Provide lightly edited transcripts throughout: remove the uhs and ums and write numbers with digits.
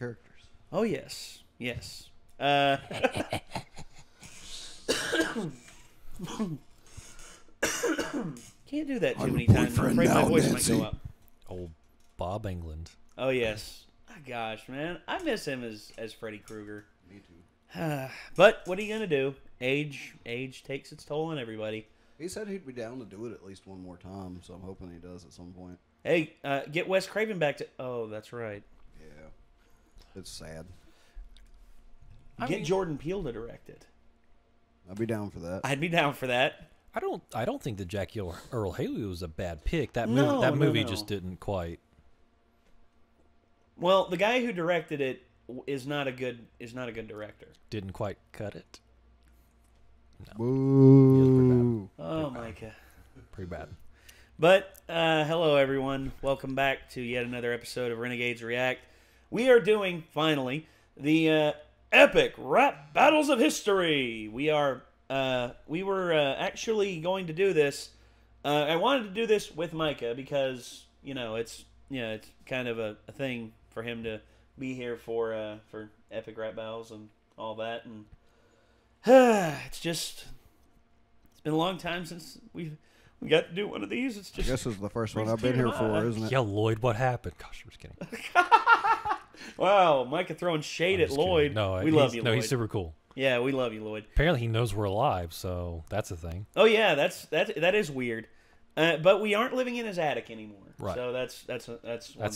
characters. Oh, yes. Yes. Can't do that too many times. I'm afraid my voice might go up. Old Bob England. Oh, yes. Oh, gosh, man. I miss him as Freddy Krueger. Me too. But what are you going to do? Age takes its toll on everybody. He said he'd be down to do it at least one more time, so I'm hoping he does at some point. Hey, get Wes Craven back to... Oh, that's right. Yeah. It's sad. I mean, Jordan Peele to direct it. I'd be down for that. I'd be down for that. I don't think that Jackie Earl Haley was a bad pick. That movie just didn't quite. Well, the guy who directed it is not a good director. Didn't quite cut it. No. Ooh. Oh, Micah. Pretty bad. But hello everyone. Welcome back to yet another episode of Renegades React. We are doing finally the Epic Rap Battles of History. We were actually going to do this. I wanted to do this with Micah because it's kind of a thing for him to be here for Epic Rap Battles and all that, and it's been a long time since we got to do one of these. It's just, I guess this is the first one I've been here for, isn't it? Yeah, Lloyd, what happened? Gosh, I'm just kidding. Wow, Micah throwing shade at Lloyd. No, we love you, Lloyd. No, he's super cool. Yeah, we love you, Lloyd. Apparently, he knows we're alive, so that's a thing. Oh yeah, that is weird. But we aren't living in his attic anymore, right? So that's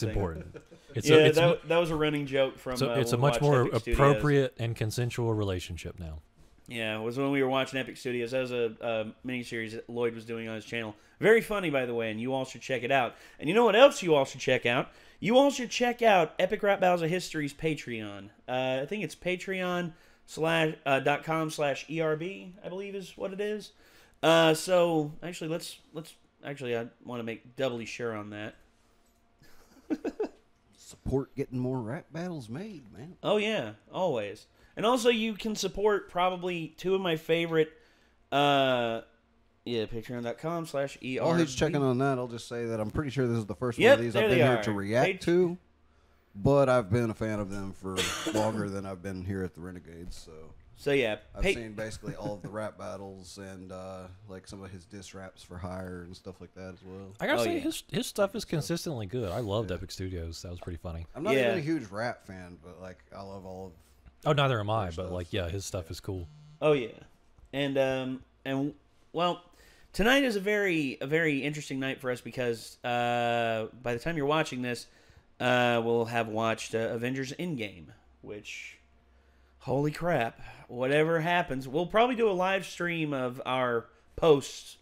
important. That was a running joke from. So it's a much more appropriate and consensual relationship now. Yeah, it was when we were watching Epic Studios. That was a miniseries that Lloyd was doing on his channel. Very funny, by the way, and you all should check it out. And you know what else you all should check out? You all should check out Epic Rap Battles of History's Patreon. I think it's patreon.com/ERB, I believe is what it is. So actually, let's I want to make doubly sure on that. Support getting more rap battles made, man. Oh yeah, always. And also, you can support probably two of my favorite, patreon.com/ERB. While he's checking on that, I'll just say that I'm pretty sure this is the first one of these I've been here to react to, but I've been a fan of them for longer than I've been here at the Renegades, so yeah. I've seen basically all of the rap battles and like some of his diss raps for hire and stuff like that as well. I gotta say, his stuff is consistently good. I loved Epic Studios. That was pretty funny. I'm not even a huge rap fan, but like I love all of... Oh, neither am I, but like, yeah, his stuff is cool. Oh yeah, and well, tonight is a very interesting night for us because by the time you're watching this, we'll have watched Avengers Endgame, which, holy crap, whatever happens, we'll probably do a live stream of our post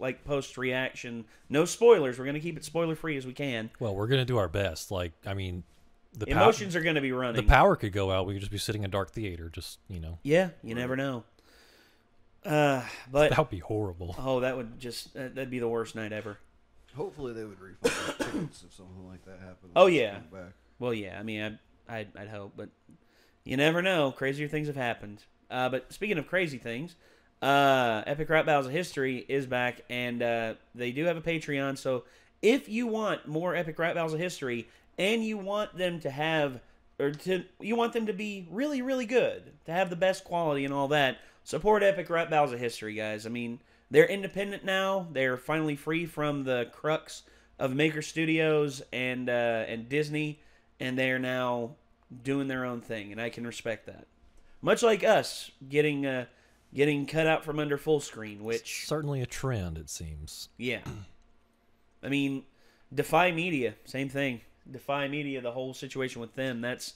reaction. No spoilers. We're gonna keep it spoiler free as we can. Well, we're gonna do our best. Like, I mean. The emotions are going to be running. The power could go out. We could just be sitting in a dark theater, just, you know. Yeah, you never know. But that would be horrible. Oh, that would just, that'd be the worst night ever. Hopefully they would refund the tickets if something like that happened. Oh, yeah. Well, yeah, I mean, I'd hope, but you never know. Crazier things have happened. But speaking of crazy things, Epic Rap Battles of History is back, and they do have a Patreon, so if you want more Epic Rap Battles of History... And you want them to have, you want them to be really, really good, to have the best quality and all that. Support Epic Rap Battles of History, guys. I mean, they're independent now. They're finally free from the crux of Maker Studios and Disney, and they are now doing their own thing. And I can respect that. Much like us getting cut out from under full screen, which it's certainly a trend, it seems. Yeah, I mean, Defy Media, same thing. Defy Media, the whole situation with them, that's,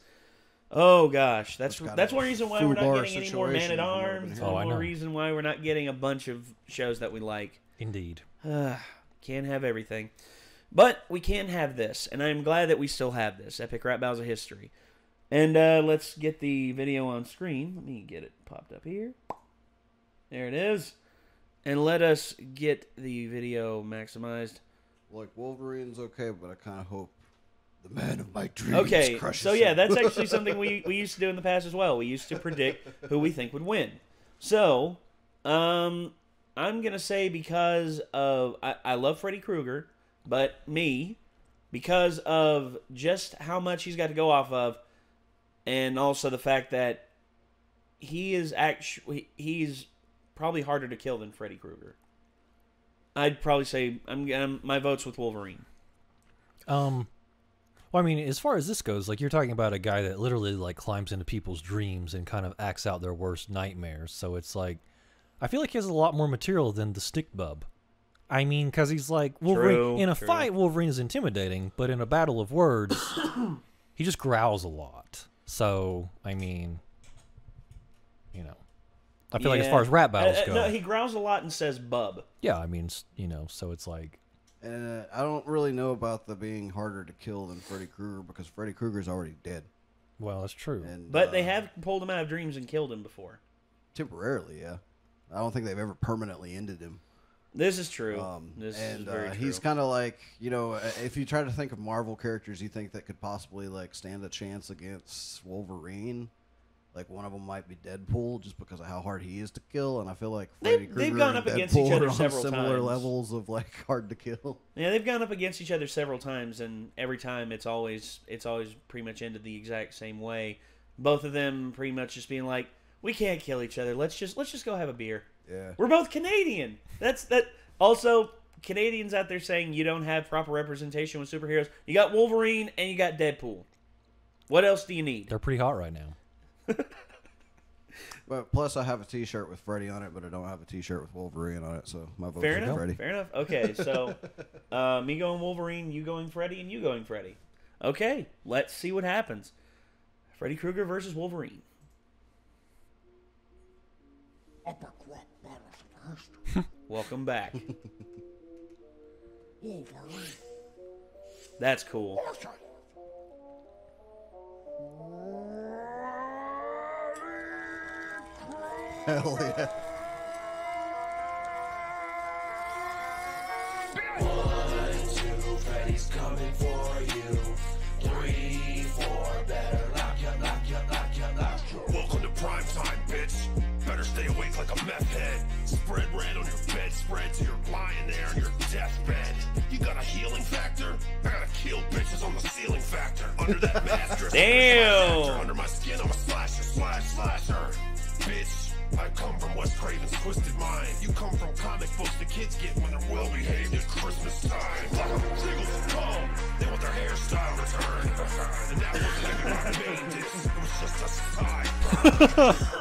oh gosh, that's one reason why we're not getting any more Man at Arms. Oh, I know. One reason why we're not getting a bunch of shows that we like. Indeed. Can't have everything. But we can have this, and I'm glad that we still have this, Epic Rap Battles of History. And let's get the video on screen. Let me get it popped up here. There it is. And let us get the video maximized. Like, Wolverine's okay, but I kind of hope the man of my dreams crushes him. Yeah, that's actually something we used to do in the past as well. We used to predict who we think would win. So, I'm going to say because of... I love Freddy Krueger, but me, because of just how much he's got to go off of, and also the fact that he is actually, he's probably harder to kill than Freddy Krueger. I'd probably say my vote's with Wolverine. Well, I mean, as far as this goes, like, you're talking about a guy that literally like climbs into people's dreams and kind of acts out their worst nightmares. So it's like, I feel like he has a lot more material than the stick bub. I mean, because he's like Wolverine. True, in a fight, Wolverine is intimidating, but in a battle of words, he just growls a lot. So I mean, you know, I feel like as far as rap battles go, no, he growls a lot and says "bub." Yeah, I mean, you know, so it's like. I don't really know about the being harder to kill than Freddy Krueger, because Freddy Krueger's already dead. Well, that's true. And, but they have pulled him out of dreams and killed him before. Temporarily, yeah. I don't think they've ever permanently ended him. This is true. This is very true. He's kind of like, you know, if you try to think of Marvel characters you think that could possibly, like, stand a chance against Wolverine, like, one of them might be Deadpool, just because of how hard he is to kill. And I feel like Freddy Krueger and Deadpool against each other several times. Similar levels of, like, hard to kill. Yeah, they've gone up against each other several times, and every time it's always pretty much ended the exact same way. Both of them pretty much just being like, we can't kill each other. Let's just go have a beer. Yeah. We're both Canadian. That's that. Also, Canadians out there saying you don't have proper representation with superheroes. You got Wolverine and you got Deadpool. What else do you need? They're pretty hot right now. But plus, I have a T-shirt with Freddy on it, but I don't have a T-shirt with Wolverine on it. So my vote is Freddy. Fair enough. Okay, so me going Wolverine, you going Freddy, and you going Freddy. Okay, let's see what happens. Freddy Krueger versus Wolverine. Epic Rap Battles of History. Welcome back. That's cool. Hell yeah. Freddy's coming for you. 3, 4, better lock you. Welcome to prime time, bitch. Better stay awake like a meth head. Spread red on your bed, spread till you're lying there on your deathbed. You got a healing factor? I gotta kill bitches on the ceiling factor. Under that mattress. Damn! Under my skin, I'm a slasher, slasher. Bitch, I come from Wes Craven's twisted mind. You come from comic books the kids get when they're well behaved at Christmas time. Jiggles come, they want their hairstyle returned. And that was like my main dish. It was just a side.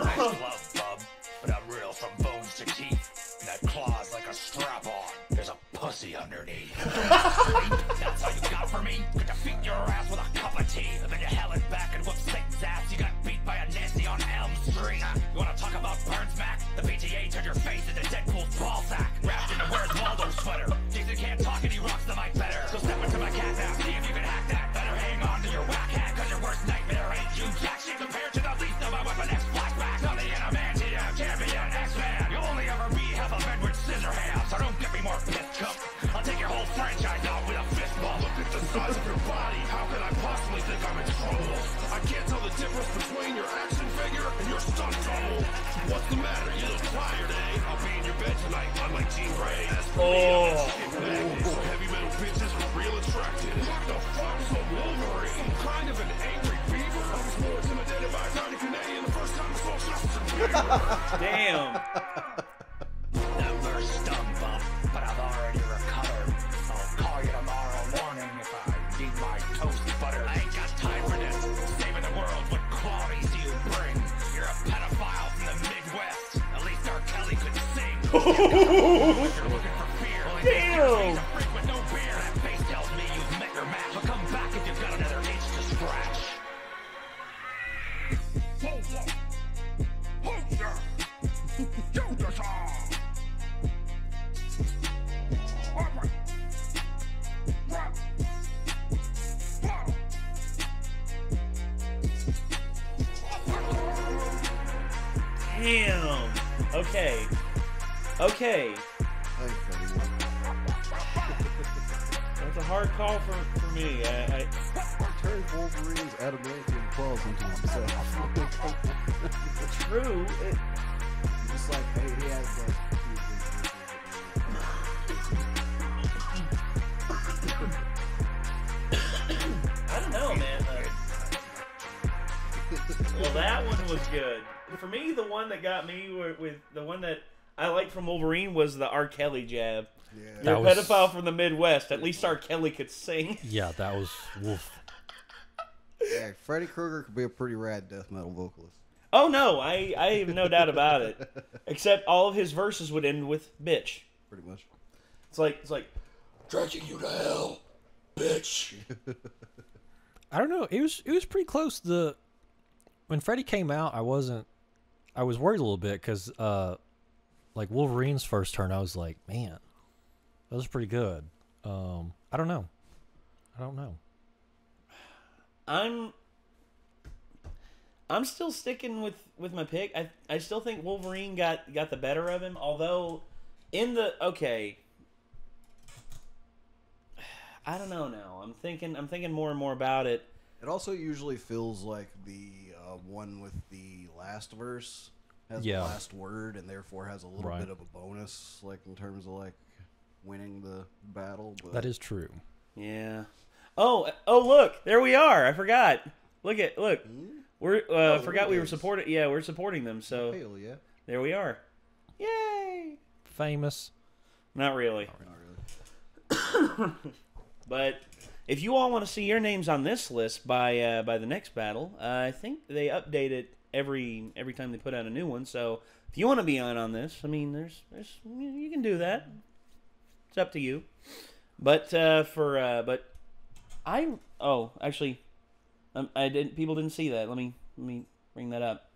I love bub, but I'm real from bones to teeth. That claw's like a strap on. There's a pussy underneath. That's all you got for me. Could defeat your ass with a cup of tea. And then you held it back and whooped Satan's ass. You got beat by a Nancy on Elm Street. You want to talk about Burns Mac? The PTA turned your face into Deadpool's ball sack. Wrapped in a Where's Waldo sweater. Jason can't talk and he rocks the mic better. So step into my cat's ass, see if you can hack that. Better hang on to your whack hat, cause your worst nightmare ain't you jack shit compared to the least of my weapon X flashback. Tell the inner man, GM, champion, X-Man. You'll only ever be half of Edward Scissorhands. So don't get me more pissed cup. I'll take your whole franchise out with a fistball. Look at the size of your body. How could I possibly think I'm in trouble? I can't tell the difference between your action figure and your stunt double. What's the matter? You look tired, eh? I'll be in your bed tonight, unlike Gene Ray. That's for me. So heavy metal bitches are real attractive. What the fuck's a Wolverine? I'm kind of an angry beaver. I was more intimidated by a tiny Canadian the first time I saw Justin Bieber. Damn. Never stump up, but I've already recovered. I'll call you tomorrow morning if I need my toast butter. I ain't got time for this. Saving the world, what qualities do you bring? You're a pedophile from the Midwest. At least R. Kelly could sing. You're looking for beer. Damn. A freak with no beer. That face tells me you've met your match. But come back if you've got another itch to scratch. Damn. Okay. Okay. That's a hard call for me. I turn Wolverine's adamantium claws into himself. True. Just like, hey, he has that. I don't know, man. Well, that one was good. For me, the one that got me with the one that I liked from Wolverine was the R. Kelly jab. Yeah. You're a pedophile from the Midwest. At least R. Kelly could sing. Yeah, that was. Woof. Yeah, Freddy Krueger could be a pretty rad death metal vocalist. Oh no, I have no doubt about it. Except all of his verses would end with bitch. Pretty much. It's like dragging you to hell, bitch. I don't know. It was pretty close. When Freddy came out, I was worried a little bit because like Wolverine's first turn, I was like, man, that was pretty good. I don't know. I'm still sticking with my pick. I still think Wolverine got the better of him, although I don't know now. I'm thinking more and more about it. It also usually feels like the one with the last verse has the last word and therefore has a little bit of a bonus, like in terms of like winning the battle. But... That is true. Yeah. Oh, look, there we are. I forgot. Look. We're forgot we were supporting. Yeah, we're supporting them. So hell yeah. There we are. Yay! Famous. Not really. But if you all want to see your names on this list by the next battle, I think they update it every time they put out a new one. So if you want to be on this, I mean, there's you can do that. It's up to you. But I didn't. People didn't see that. Let me bring that up.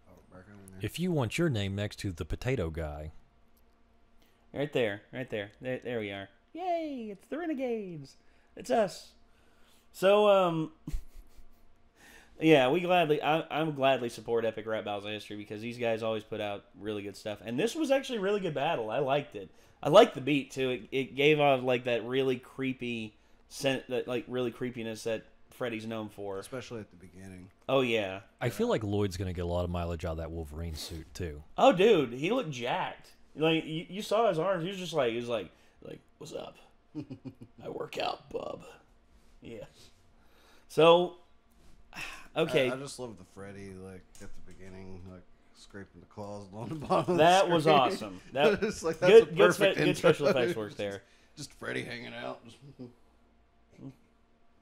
If you want your name next to the potato guy, right there we are. Yay! It's the Renegades. It's us. So yeah, we gladly. I'm gladly support Epic Rap Battles of History because these guys always put out really good stuff, and this was actually a really good battle. I liked it. I liked the beat too. It gave off like that really creepy scent, that like really creepiness that Freddy's known for, especially at the beginning. Oh yeah, I feel like Lloyd's gonna get a lot of mileage out of that Wolverine suit too. Oh dude, he looked jacked. Like you saw his arms. He was just like what's up? I work out, bub. Yeah. So, okay. I just love the Freddy like at the beginning, like scraping the claws along the bottom. That was awesome. That was like that's good special effects work there. Just Freddy hanging out.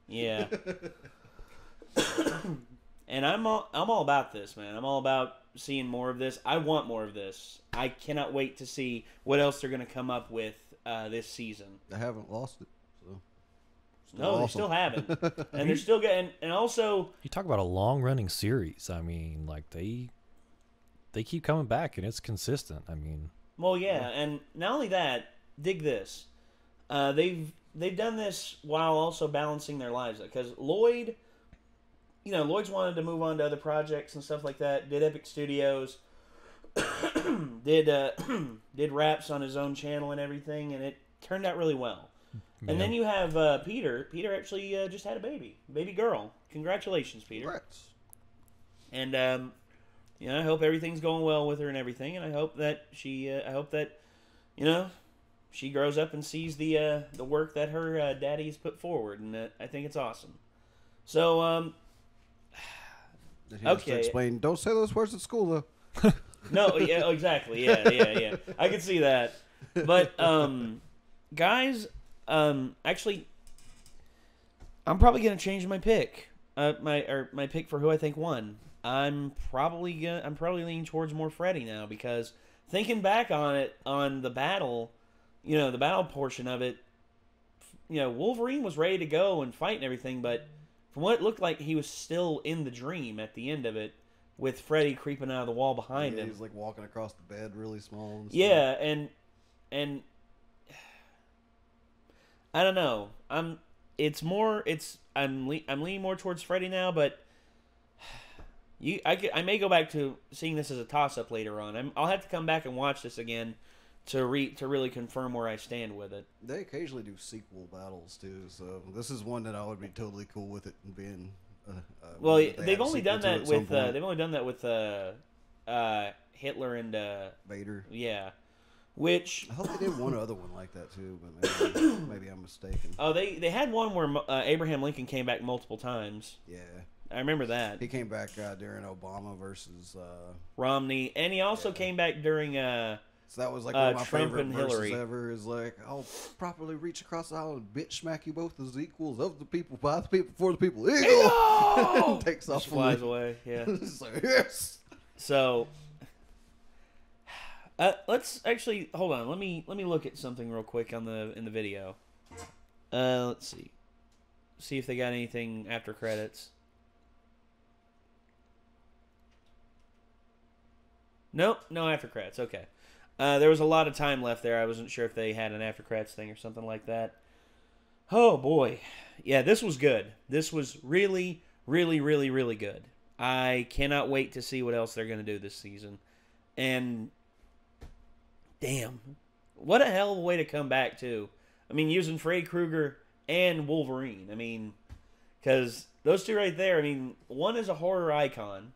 Yeah. And I'm all about this, man. I'm all about seeing more of this. I want more of this. I cannot wait to see what else they're going to come up with this season. They haven't lost it. So. No, awesome. They still haven't. And they're still getting... And also... You talk about a long-running series. I mean, like, they keep coming back, and it's consistent. I mean... Well, yeah. And not only that, dig this. They've done this while also balancing their lives, because Lloyd, you know, Lloyd's wanted to move on to other projects and stuff like that. Did Epic Studios, did raps on his own channel and everything, and it turned out really well. Yeah. And then you have Peter. Peter actually just had a baby girl. Congratulations, Peter. Congrats. And you know, I hope everything's going well with her and everything, and I hope that she, I hope that, you know, she grows up and sees the work that her daddy's put forward, and I think it's awesome. So, he has to explain, don't say those words at school, though. No, yeah, exactly, yeah. I can see that. But, guys, actually, I'm probably gonna change my pick, my pick for who I think won. I'm probably leaning towards more Freddy now, because thinking back on it, on the battle. You know, the battle portion of it, you know, Wolverine was ready to go and fight and everything, but from what it looked like, he was still in the dream at the end of it with Freddy creeping out of the wall behind him. He was, like, walking across the bed really small. And stuff. Yeah, and I don't know. I'm leaning more towards Freddy now, but I may go back to seeing this as a toss-up later on. I'll have to come back and watch this again to really confirm where I stand with it. They occasionally do sequel battles too, so this is one that I would be totally cool with it being. Well, they've only done that with Hitler and Vader. Yeah, which I hope they did one other one like that too, but maybe I'm mistaken. Oh, they had one where Abraham Lincoln came back multiple times. Yeah, I remember that. He came back during Obama versus Romney, and he also came back during. So that was like one of my Trump favorite verses ever. Is like, I'll properly reach across the aisle and bitch smack you both as equals, of the people, by the people, for the people. Eagle! And takes off. Flies away. Yeah. It's like, yes. So, let's actually hold on. Let me look at something real quick on the in the video. Let's see. See if they got anything after credits. Nope, no after credits. Okay. There was a lot of time left there. I wasn't sure if they had an after credits thing or something like that. Oh, boy. Yeah, this was good. This was really, really, really, really good. I cannot wait to see what else they're going to do this season. And, damn. What a hell of a way to come back, too. I mean, using Freddy Krueger and Wolverine. I mean, because those two right there, I mean, one is a horror icon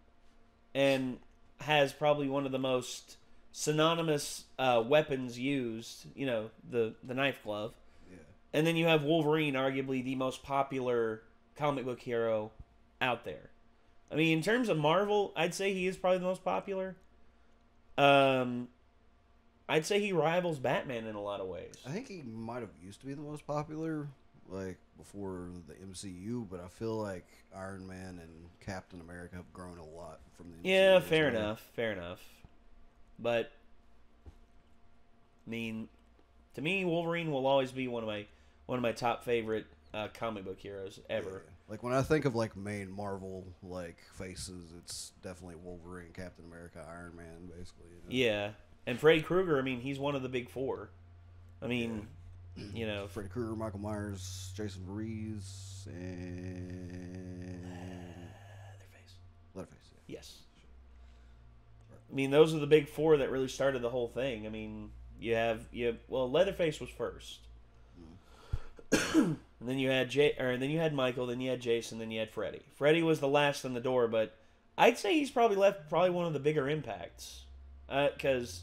and has probably one of the most synonymous weapons used, you know, the knife glove. Yeah. And then you have Wolverine, arguably the most popular comic book hero out there. I mean, in terms of Marvel, I'd say he is probably the most popular. I'd say he rivals Batman in a lot of ways. I think he might have used to be the most popular, like, before the MCU, but I feel like Iron Man and Captain America have grown a lot from the MCU. Yeah, fair enough, fair enough. But, I mean, to me, Wolverine will always be one of my top favorite comic book heroes ever. Yeah. Like, when I think of, like, main Marvel, like, faces, it's definitely Wolverine, Captain America, Iron Man, basically. You know? Yeah. And Freddy Krueger, I mean, he's one of the big four. I mean, yeah. You know. Freddy Krueger, Michael Myers, Jason Voorhees, and Leatherface. Yeah. Yes. I mean, those are the big four that really started the whole thing. I mean, well, Leatherface was first, and then you had Michael, then you had Jason, then you had Freddy. Freddy was the last in the door, but I'd say he's probably left one of the bigger impacts, because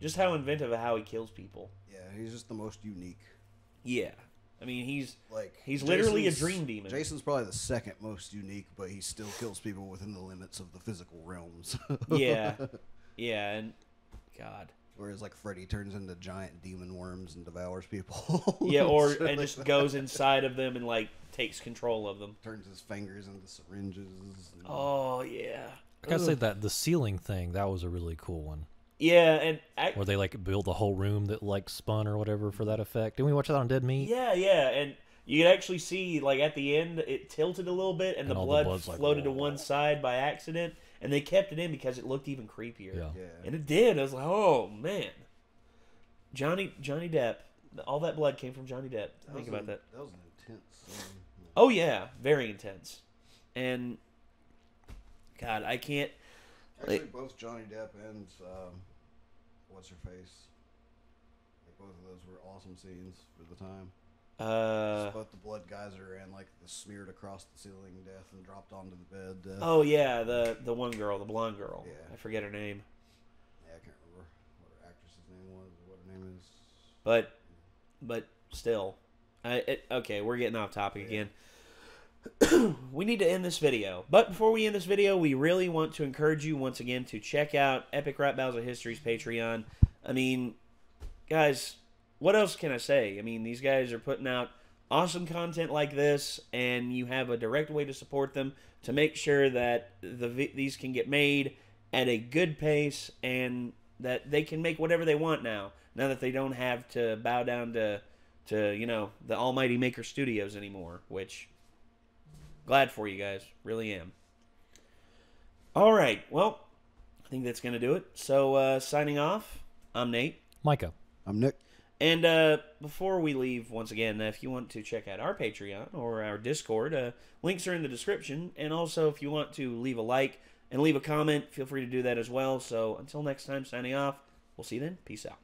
just how inventive of how he kills people. Yeah, he's just the most unique. Yeah, I mean, he's like literally a dream demon. Jason's probably the second most unique, but he still kills people within the limits of the physical realms. Yeah. Yeah, and God. Whereas, like, Freddy turns into giant demon worms and devours people. Yeah, or and just goes inside of them and, like, takes control of them. Turns his fingers into syringes. And... Oh, yeah. I gotta say that the ceiling thing, that was a really cool one. Yeah, and... Where they, like, build the whole room that, like, spun or whatever for that effect. Didn't we watch that on Dead Meat? Yeah, yeah, and you could actually see, like, at the end, it tilted a little bit, and the blood floated to one side by accident. And they kept it in because it looked even creepier. Yeah. Yeah. And it did. I was like, oh, man. Johnny Depp. All that blood came from Johnny Depp. Think about that. That was an intense scene. Oh, yeah. Very intense. And, God, I can't. Actually, both Johnny Depp and What's-Her-Face. Like, both of those were awesome scenes for the time. Both the blood geyser and like the smeared across the ceiling death and dropped onto the bed death. Oh yeah, the one girl, the blonde girl. Yeah. I forget her name. Yeah, I can't remember what her actress's name was or what her name is. But still, okay, we're getting off topic again. We need to end this video, but before we end this video, we really want to encourage you once again to check out Epic Rap Battles of History's Patreon. I mean, guys. What else can I say? I mean, these guys are putting out awesome content like this, and you have a direct way to support them to make sure that these can get made at a good pace and that they can make whatever they want now that they don't have to bow down to you know, the almighty Maker Studios anymore, which glad for you guys. Really am. All right. Well, I think that's going to do it. So signing off, I'm Nate. Micah. I'm Nick. And before we leave, once again, if you want to check out our Patreon or our Discord, links are in the description. And also, if you want to leave a like and leave a comment, feel free to do that as well. So until next time, signing off. We'll see you then. Peace out.